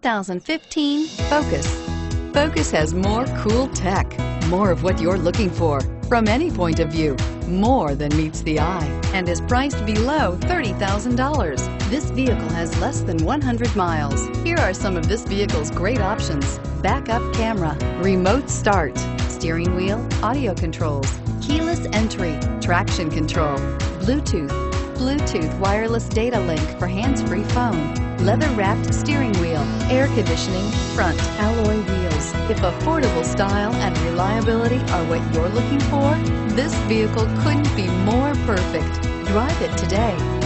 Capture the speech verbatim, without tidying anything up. two thousand fifteen Focus. Focus has more cool tech, more of what you're looking for, from any point of view, more than meets the eye, and is priced below thirty thousand dollars. This vehicle has less than one hundred miles. Here are some of this vehicle's great options: backup camera, remote start, steering wheel audio controls, keyless entry, traction control, Bluetooth, Bluetooth wireless data link for hands-free phone, leather-wrapped steering wheel, air conditioning, front alloy wheels. If affordable style and reliability are what you're looking for, this vehicle couldn't be more perfect. Drive it today.